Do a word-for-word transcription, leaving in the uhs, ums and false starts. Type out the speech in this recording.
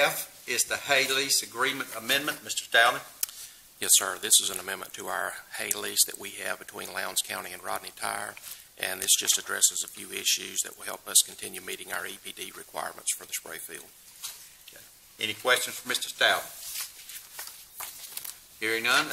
F is the Hay-Lease Agreement Amendment. Mister Stouten. Yes, sir. This is an amendment to our hay lease that we have between Lowndes County and Rodney Tire, and this just addresses a few issues that will help us continue meeting our E P D requirements for the spray field. Okay. Any questions for Mister Stouten? Hearing none.